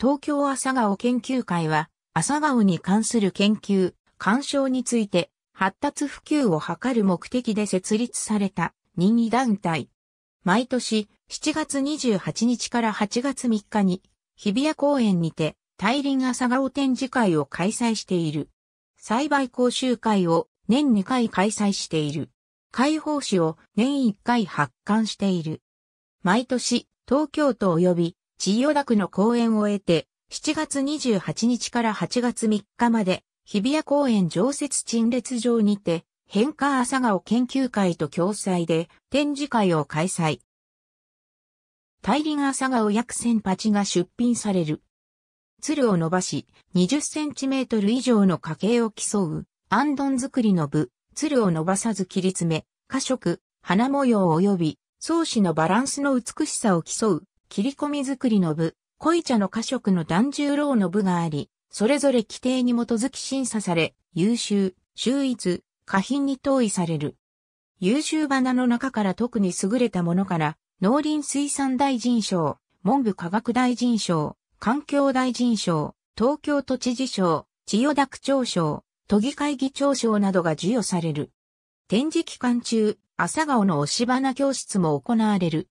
東京朝顔研究会は、朝顔に関する研究、鑑賞について、発達普及を図る目的で設立された任意団体。毎年7月28日から8月3日に日比谷公園にて大輪朝顔展示会を開催している。栽培講習会を年2回開催している。会報誌を年1回発刊している。毎年東京都及び千代田区の公園を経て7月28日から8月3日まで日比谷公園常設陳列場にて、変化朝顔研究会と共催で展示会を開催。大輪朝顔約1000鉢が出品される。つるを伸ばし、20センチメートル以上の花径を競う、あんどん作りの部、つるを伸ばさず切り詰め、花色、花模様及び、草子のバランスの美しさを競う、切り込み作りの部、濃茶の花色の團十郎の部があり、それぞれ規定に基づき審査され、優秀、秀逸、佳品に統一される。優秀花の中から特に優れたものから、農林水産大臣賞、文部科学大臣賞、環境大臣賞、東京都知事賞、千代田区長賞、都議会議長賞などが授与される。展示期間中、朝顔の押し花教室も行われる。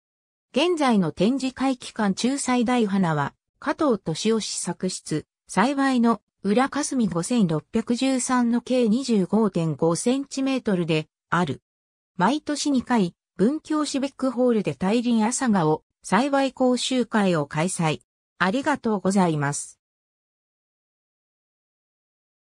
現在の展示会期間中最大花は、加藤俊夫氏作出。栽培の裏霞5613の計 25.5 センチメートルである。毎年2回、文京シビックホールで大輪朝顔栽培講習会を開催。ありがとうございます。